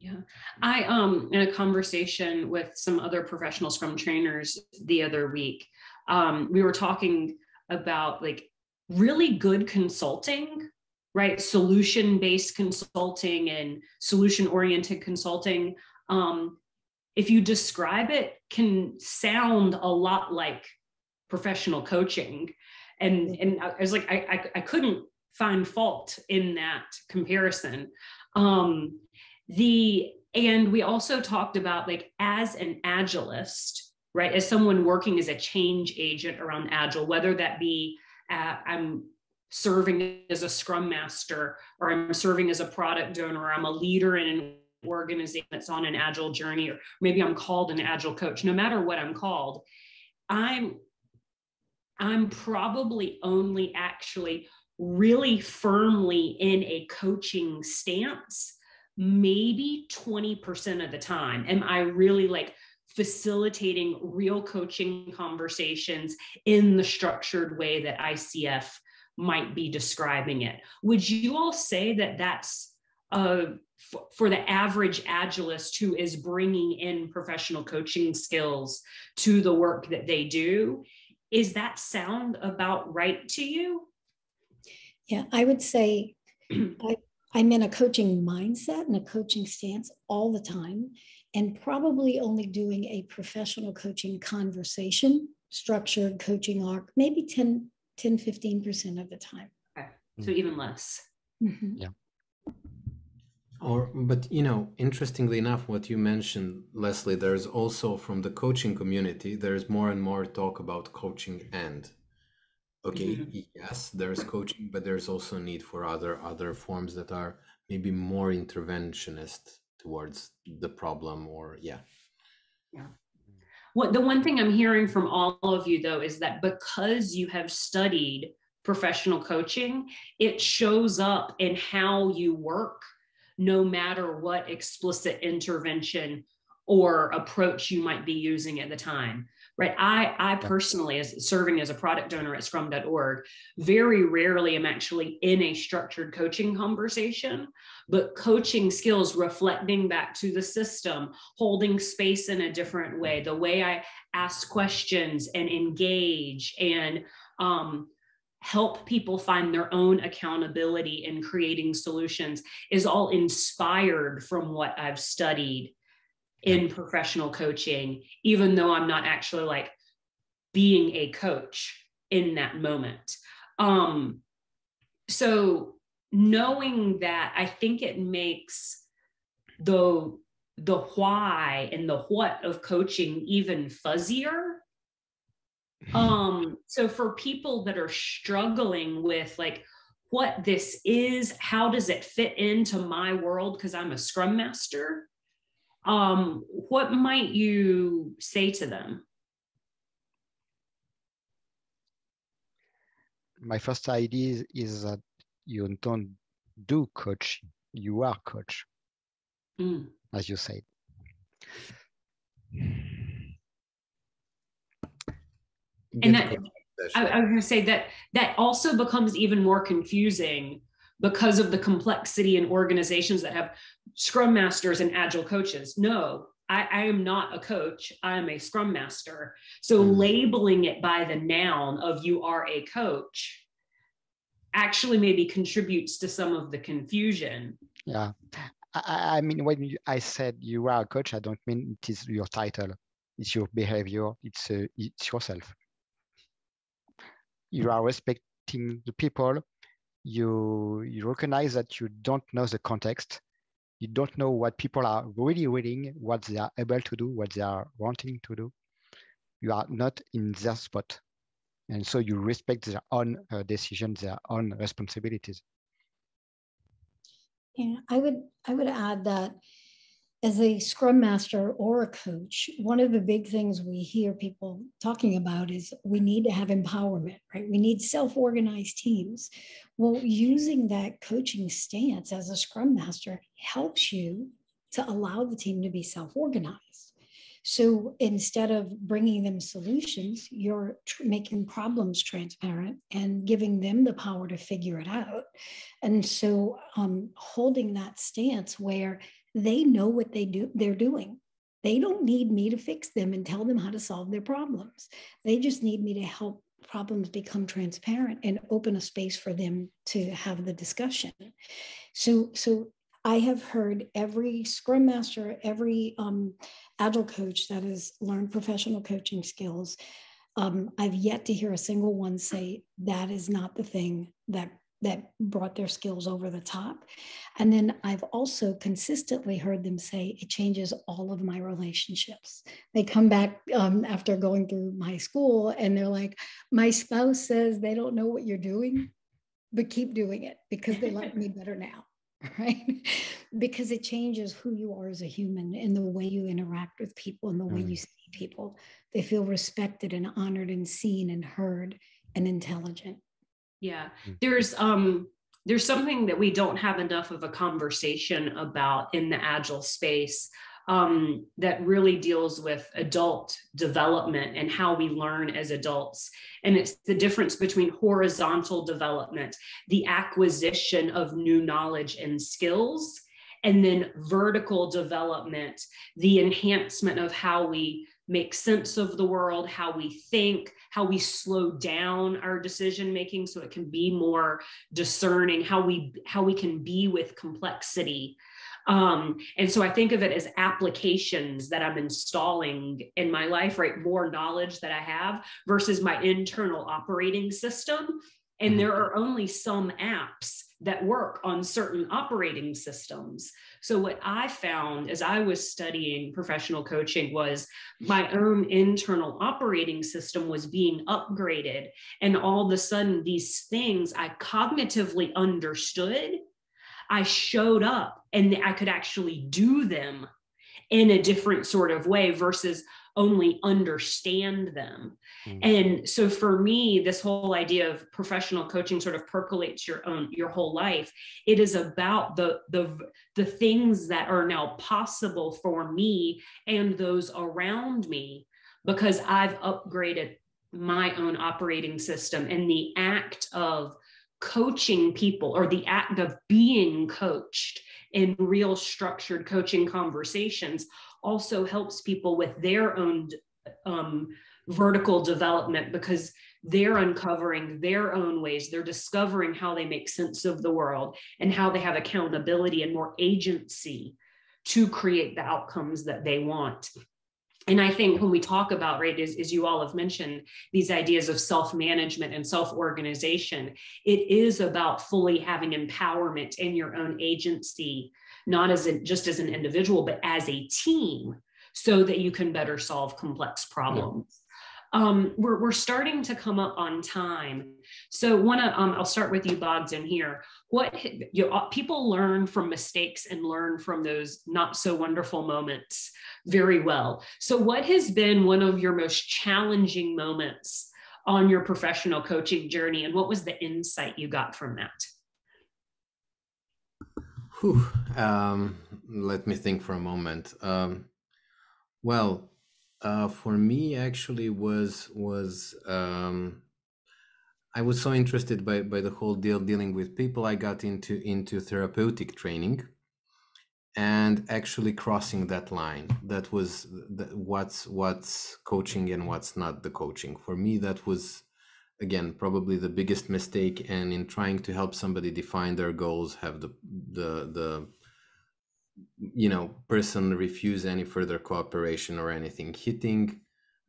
Yeah. I, um, in a conversation with some other professional Scrum trainers the other week, um, we were talking about like really good consulting, right? Solution-based consulting and solution-oriented consulting. Um, if you describe it, can sound a lot like professional coaching. And, and I was like, I, I, I couldn't find fault in that comparison. Um, the, and we also talked about like, as an agilist, right, as someone working as a change agent around Agile, whether that be uh, I'm serving as a Scrum Master, or I'm serving as a product owner, or I'm a leader in an organization that's on an Agile journey, or maybe I'm called an Agile coach, no matter what I'm called, I'm, I'm probably only actually really firmly in a coaching stance maybe twenty percent of the time. Am I really like facilitating real coaching conversations in the structured way that I C F might be describing it? Would you all say that that's Uh, f- for the average agilist who is bringing in professional coaching skills to the work that they do, is that sound about right to you? Yeah, I would say I, I'm in a coaching mindset and a coaching stance all the time, and probably only doing a professional coaching conversation, structured coaching arc, maybe ten, ten, fifteen percent of the time. Okay. So mm-hmm. even less. Mm-hmm. Yeah. Or, but, you know, interestingly enough, what you mentioned, Leslie, there's also from the coaching community, there's more and more talk about coaching and, okay, mm-hmm. yes, there's coaching, but there's also need for other, other forms that are maybe more interventionist towards the problem or, yeah. Yeah. What, the one thing I'm hearing from all of you, though, is that because you have studied professional coaching, it shows up in how you work, no matter what explicit intervention or approach you might be using at the time, right? I, I personally, as serving as a product owner at Scrum dot org, very rarely am actually in a structured coaching conversation, but coaching skills, reflecting back to the system, holding space in a different way, the way I ask questions and engage and um, help people find their own accountability in creating solutions is all inspired from what I've studied in professional coaching, even though I'm not actually like being a coach in that moment. Um, so knowing that, I think it makes the, the why and the what of coaching even fuzzier. Um, so for people that are struggling with like what this is, how does it fit into my world? Because I'm a Scrum master. Um, what might you say to them? My first idea is, is that you don't do coach, you are coach, mm. as you said. And that, I, I was going to say that that also becomes even more confusing because of the complexity in organizations that have Scrum masters and agile coaches. No, I, I am not a coach. I am a Scrum master. So mm. labeling it by the noun of you are a coach actually maybe contributes to some of the confusion. Yeah. I, I mean, when you, I said you are a coach, I don't mean it is your title. It's your behavior. It's, uh, it's yourself. You are respecting the people. You, you recognize that you don't know the context. You don't know what people are really willing, what they are able to do, what they are wanting to do. You are not in their spot. And so you respect their own uh, decisions, their own responsibilities. Yeah, I would, I would add that as a Scrum master or a coach, one of the big things we hear people talking about is we need to have empowerment, right? We need self-organized teams. Well, using that coaching stance as a Scrum master helps you to allow the team to be self-organized. So instead of bringing them solutions, you're tr- making problems transparent and giving them the power to figure it out. And so um, holding that stance where they know what they do, they're doing. They don't need me to fix them and tell them how to solve their problems. They just need me to help problems become transparent and open a space for them to have the discussion. So, so I have heard every Scrum master, every um, Agile coach that has learned professional coaching skills, um, I've yet to hear a single one say, that is not the thing that that brought their skills over the top. And then I've also consistently heard them say, it changes all of my relationships. They come back um, after going through my school and they're like, my spouse says they don't know what you're doing, but keep doing it because they like me better now, right? Because it changes who you are as a human and the way you interact with people and the way mm. you see people. They feel respected and honored and seen and heard and intelligent. Yeah, there's um, there's something that we don't have enough of a conversation about in the Agile space um, that really deals with adult development and how we learn as adults. And it's the difference between horizontal development, the acquisition of new knowledge and skills, and then vertical development, the enhancement of how we make sense of the world, how we think, how we slow down our decision making so it can be more discerning, how we how we can be with complexity. Um, and so I think of it as applications that I'm installing in my life, right? More knowledge that I have versus my internal operating system. And there are only some apps that work on certain operating systems. So what I found as I was studying professional coaching was my own internal operating system was being upgraded. And all of a sudden, these things I cognitively understood, I showed up and I could actually do them. in a different sort of way versus only understand them. Mm-hmm. And so for me, this whole idea of professional coaching sort of percolates your own, your whole life. It is about the, the, the things that are now possible for me and those around me, because I've upgraded my own operating system. And the act of coaching people, or the act of being coached in real structured coaching conversations, also helps people with their own um, vertical development, because they're uncovering their own ways. They're discovering how they make sense of the world and how they have accountability and more agency to create the outcomes that they want. And I think when we talk about, right, as, as you all have mentioned, these ideas of self-management and self-organization, it is about fully having empowerment in your own agency, not as a, just as an individual, but as a team, so that you can better solve complex problems. Yeah. Um, we're, we're starting to come up on time. So wanna, um, I'll start with you, Bogdan, here. What you, people learn from mistakes and learn from those not so wonderful moments very well. So what has been one of your most challenging moments on your professional coaching journey, and what was the insight you got from that? Whew. Um, let me think for a moment. Um, well, uh, for me, actually, was was. Um, I was so interested by, by the whole deal dealing with people. I got into, into therapeutic training, and actually crossing that line. That was the, what's, what's coaching and what's not the coaching. For me, that was, again, probably the biggest mistake. And in trying to help somebody define their goals, have the, the, the you know, person refuse any further cooperation or anything, hitting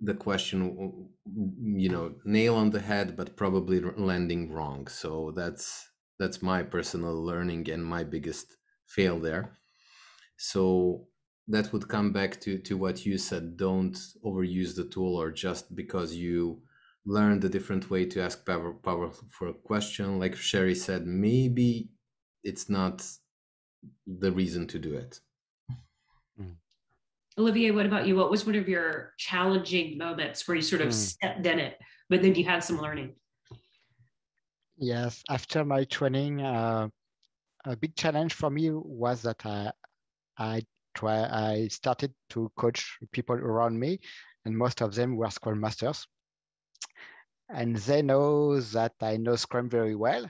the question, you know, nail on the head, but probably landing wrong. So that's that's my personal learning and my biggest fail there. So that would come back to to what you said. Don't overuse the tool, or just because you learned a different way to ask power, power for a question, like Cherie said, maybe it's not the reason to do it. Olivier, what about you? What was one of your challenging moments where you sort of mm. stepped in it, but then you had some learning? Yes, after my training, uh, a big challenge for me was that I, I, try, I started to coach people around me, and most of them were Scrum Masters. And they know that I know Scrum very well.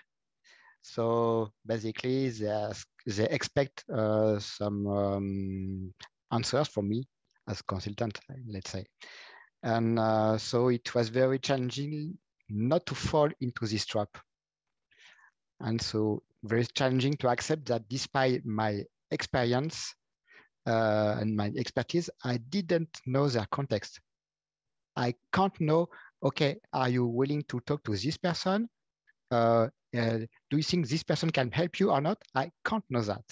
So basically, they, ask, they expect uh, some um, answers for me as consultant, let's say. And uh, so it was very challenging not to fall into this trap. And so very challenging to accept that despite my experience uh, and my expertise, I didn't know their context. I can't know, okay, are you willing to talk to this person? Uh, uh, do you think this person can help you or not? I can't know that.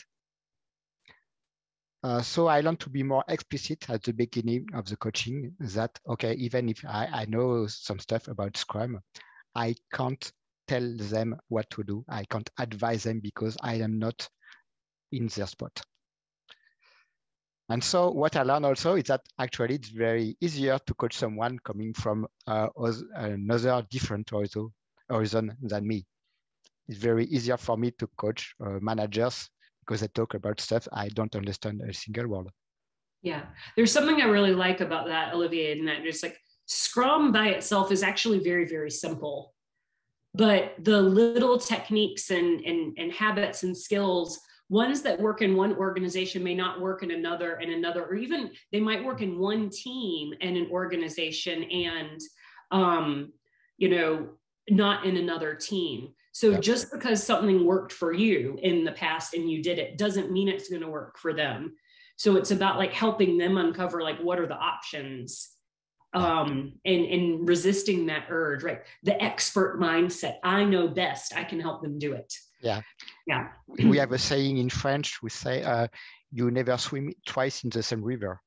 Uh, so I learned to be more explicit at the beginning of the coaching that, okay, even if I, I know some stuff about Scrum, I can't tell them what to do. I can't advise them because I am not in their spot. And so what I learned also is that actually it's very easier to coach someone coming from uh, another different horizon than me. It's very easier for me to coach uh, managers, because I talk about stuff I don't understand a single word. Yeah, there's something I really like about that, Olivier, and that just like Scrum by itself is actually very, very simple, but the little techniques and, and, and habits and skills, ones that work in one organization may not work in another and another, or even they might work in one team and an organization and, um, you know, not in another team. So yep. Just because something worked for you in the past and you did it doesn't mean it's going to work for them. So it's about like helping them uncover like what are the options, um, and, and resisting that urge, right? The expert mindset. I know best. I can help them do it. Yeah. Yeah. We have a saying in French, we say, uh, you never swim twice in the same river.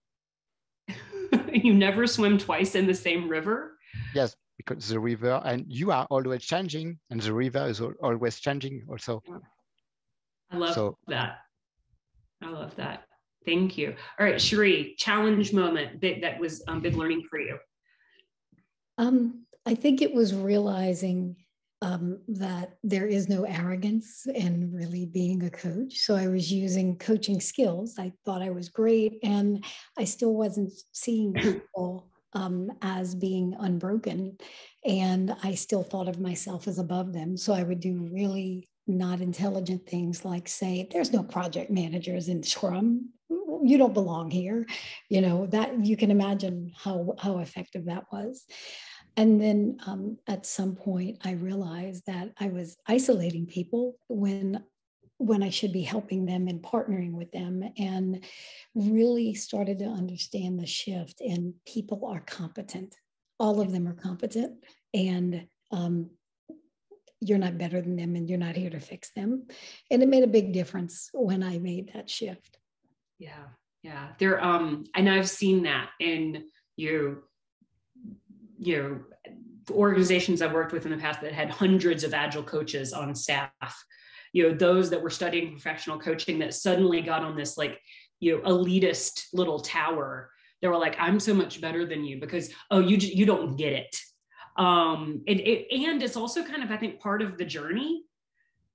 You never swim twice in the same river? Yes. Because the river, and you are always changing, and the river is always changing also. I love so, that. I love that. Thank you. All right, Cherie, challenge moment that, that was um, big learning for you. Um, I think it was realizing um, that there is no arrogance in really being a coach. So I was using coaching skills. I thought I was great, and I still wasn't seeing people um, as being unbroken. And I still thought of myself as above them. So I would do really not intelligent things like say, there's no project managers in Scrum. You don't belong here. You know, that you can imagine how, how effective that was. And then um, at some point I realized that I was isolating people when, when I should be helping them and partnering with them, and really started to understand the shift in people are competent. All of them are competent, and um, you're not better than them, and you're not here to fix them. And it made a big difference when I made that shift. Yeah, yeah. There, um, and I've seen that in your, your organizations I've worked with in the past that had hundreds of agile coaches on staff. You know, those that were studying professional coaching that suddenly got on this like, you know, elitist little tower. They were like, I'm so much better than you because, oh, you, you don't get it. Um, it, it, and it's also kind of, I think, part of the journey.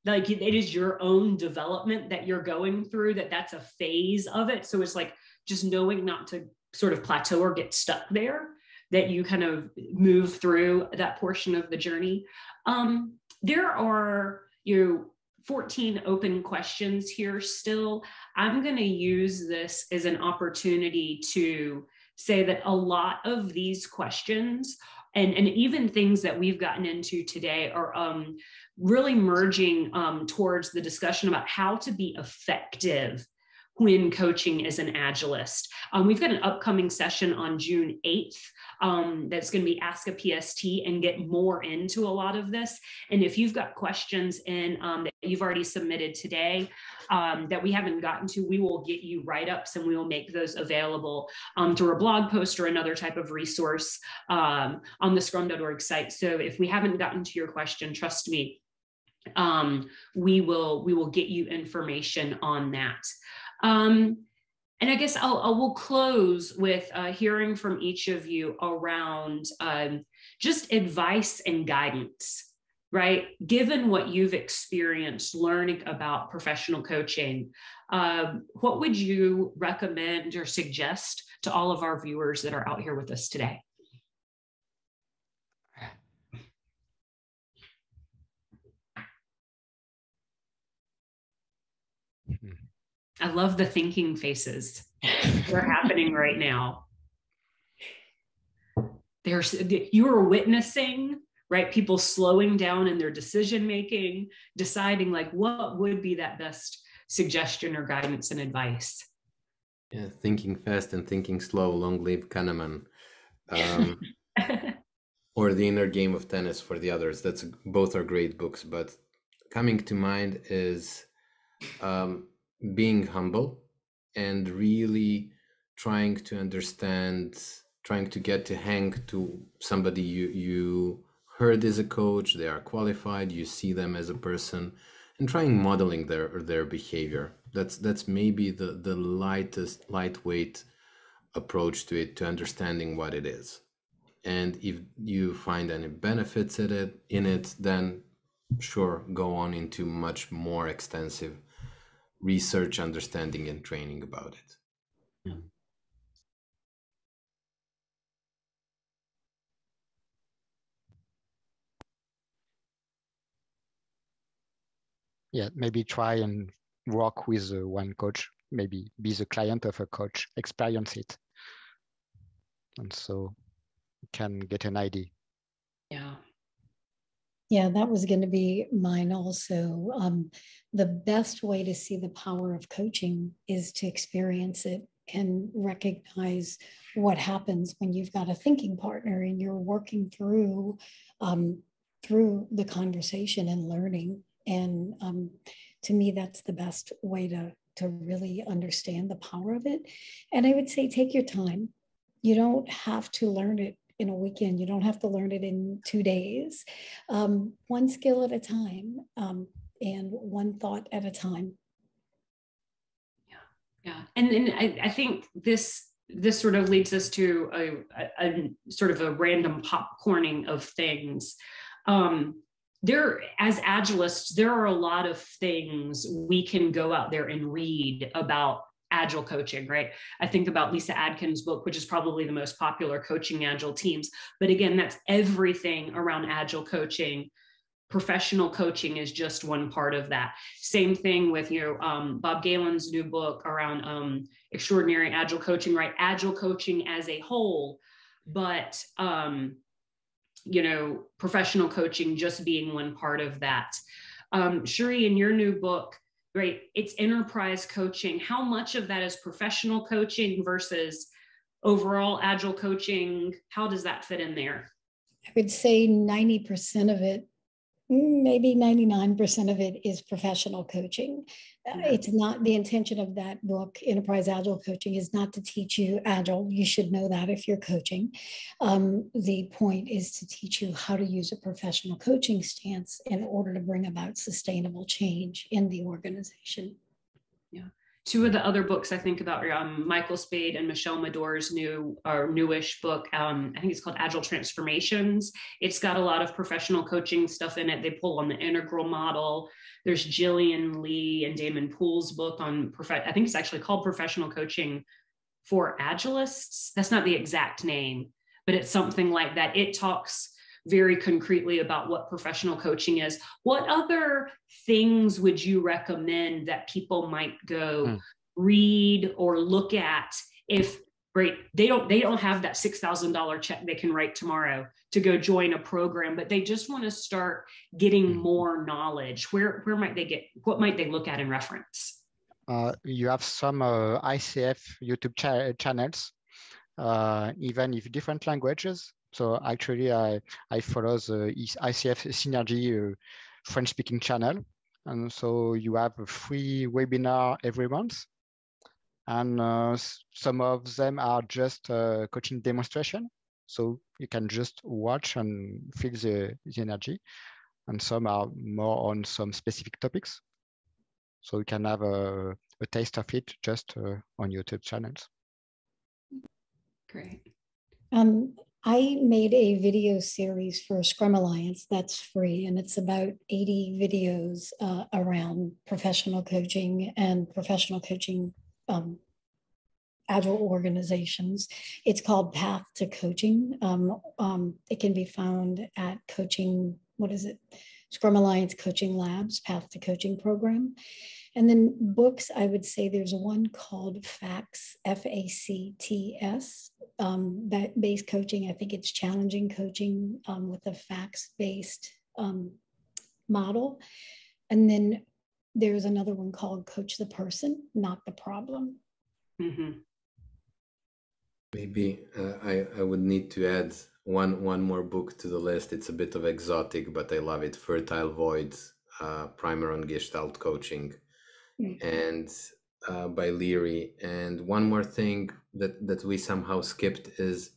Like it is your own development that you're going through, that that's a phase of it. So it's like just knowing not to sort of plateau or get stuck there, that you kind of move through that portion of the journey. Um, there are, you know, fourteen open questions here still. I'm going to use this as an opportunity to say that a lot of these questions and, and even things that we've gotten into today are um, really merging um, towards the discussion about how to be effective when coaching as an agilist. Um, we've got an upcoming session on June eighth um, that's going to be Ask a P S T and get more into a lot of this. And if you've got questions in um, that you've already submitted today um, that we haven't gotten to, we will get you write-ups and we will make those available um, through a blog post or another type of resource um, on the Scrum dot org site. So if we haven't gotten to your question, trust me, um, we will, we will get you information on that. Um, and I guess I'll, I will close with uh, hearing from each of you around um, just advice and guidance, right? Given what you've experienced learning about professional coaching, uh, what would you recommend or suggest to all of our viewers that are out here with us today? I love the thinking faces. They're happening right now. There's, you are witnessing, right? People slowing down in their decision-making, deciding like what would be that best suggestion or guidance and advice. Yeah, thinking fast and thinking slow, long live Kahneman. Um, or The Inner Game of Tennis for the others. That's, both are great books, but coming to mind is, um, being humble and really trying to understand, trying to get to hang to somebody you, you heard is a coach, they are qualified, you see them as a person, and trying modeling their their behavior. That's that's maybe the, the lightest, lightweight approach to it, to understanding what it is. And if you find any benefits in it, in it, then sure, go on into much more extensive research, understanding, and training about it. Yeah. Yeah, maybe try and work with uh, one coach, maybe be the client of a coach, experience it. And so you can get an idea. Yeah. Yeah, that was going to be mine also. Um, the best way to see the power of coaching is to experience it and recognize what happens when you've got a thinking partner and you're working through um, through the conversation and learning. And um, to me, that's the best way to, to really understand the power of it. And I would say, take your time. You don't have to learn it in a weekend. You don't have to learn it in two days, um, one skill at a time, um, and one thought at a time. Yeah, Yeah, and and I, I think this this sort of leads us to a, a, a sort of a random popcorning of things. Um, there, as Agilists, there are a lot of things we can go out there and read about Agile coaching, right? I think about Lisa Adkins' book, which is probably the most popular, Coaching Agile Teams. But again, that's everything around Agile coaching. Professional coaching is just one part of that. Same thing with, you know, um, Bob Galen's new book around um, extraordinary Agile coaching, right? Agile coaching as a whole, but, um, you know, professional coaching just being one part of that. Um, Cherie, in your new book, right, it's enterprise coaching. How much of that is professional coaching versus overall Agile coaching? How does that fit in there? I would say ninety percent of it, maybe ninety-nine percent of it, is professional coaching. Yeah. It's not the intention of that book, Enterprise Agile Coaching, is not to teach you Agile. You should know that if you're coaching. Um, the point is to teach you how to use a professional coaching stance in order to bring about sustainable change in the organization. Yeah. Two of the other books I think about are um, Michael Spade and Michelle Mador's new or newish book. Um, I think it's called Agile Transformations. It's got a lot of professional coaching stuff in it. They pull on the integral model. There's Jillian Lee and Damon Poole's book on, prof- I think it's actually called Professional Coaching for Agilists. That's not the exact name, but it's something like that. It talks very concretely about what professional coaching is. What other things would you recommend that people might go hmm. read or look at if right, they don't they don't have that six thousand dollars check they can write tomorrow to go join a program, but they just want to start getting hmm. more knowledge? Where where might they get, what might they look at in reference? Uh, you have some uh, I C F YouTube cha- channels, uh, even if different languages. So actually, I, I follow the I C F Synergy uh, French-speaking channel. And so you have a free webinar every month. And uh, some of them are just uh, coaching demonstration. So you can just watch and feel the, the energy. And some are more on some specific topics. So you can have a, a taste of it just uh, on YouTube channels. Great. Um, I made a video series for Scrum Alliance that's free, and it's about eighty videos uh, around professional coaching and professional coaching um, Agile organizations. It's called Path to Coaching. Um, um, it can be found at coaching, what is it? Scrum Alliance Coaching Labs, Path to Coaching program. And then books, I would say there's one called FACTS, F A C T S, um, based coaching. I think it's challenging coaching um, with a facts-based um, model. And then there's another one called Coach the Person, Not the Problem. Mm-hmm. Maybe uh, I, I would need to add one, one more book to the list. It's a bit of exotic, but I love it. Fertile Voids, uh, Primer on Gestalt Coaching. And uh, by Leary. And one more thing that, that we somehow skipped is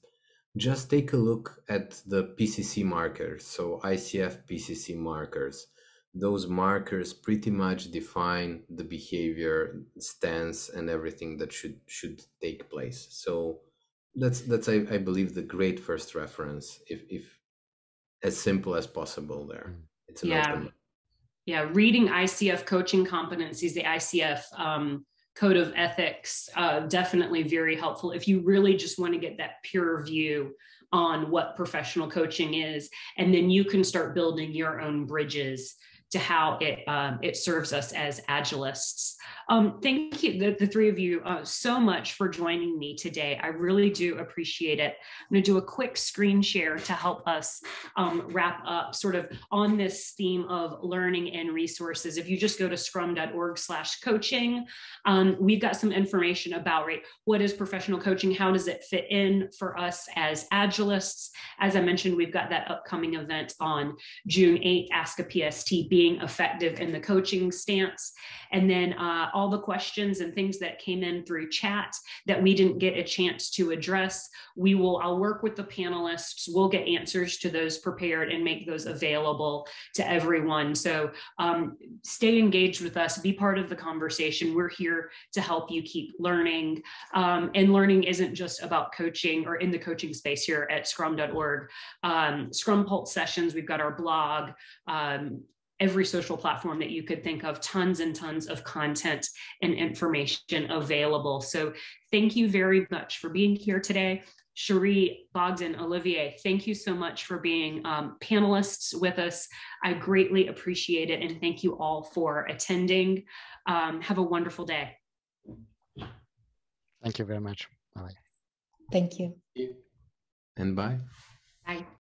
just take a look at the P C C markers. So I C F P C C markers. Those markers pretty much define the behavior, stance, and everything that should should take place. So that's that's I, I believe the great first reference, if if as simple as possible there. It's an yeah. open. Yeah, reading I C F coaching competencies, the I C F um, code of ethics, uh, definitely very helpful if you really just want to get that peer view on what professional coaching is, and then you can start building your own bridges to how it um, it serves us as Agilists. Um, thank you, the, the three of you, uh, so much for joining me today. I really do appreciate it. I'm gonna do a quick screen share to help us um, wrap up sort of on this theme of learning and resources. If you just go to scrum.org slash coaching, um, we've got some information about, right, what is professional coaching? How does it fit in for us as Agilists? As I mentioned, we've got that upcoming event on June eighth, Ask a P S T B. being effective in the coaching stance. And then uh, all the questions and things that came in through chat that we didn't get a chance to address, we will, I'll work with the panelists, we'll get answers to those prepared and make those available to everyone. So um, stay engaged with us, be part of the conversation. We're here to help you keep learning. Um, and learning isn't just about coaching or in the coaching space here at Scrum dot org. Um, Scrum Pulse sessions, we've got our blog, um, every social platform that you could think of, tons and tons of content and information available. So thank you very much for being here today. Cherie, Bogdan, Olivier, thank you so much for being um, panelists with us. I greatly appreciate it, and thank you all for attending. Um, have a wonderful day. Thank you very much. Bye. Thank you. And bye. Bye.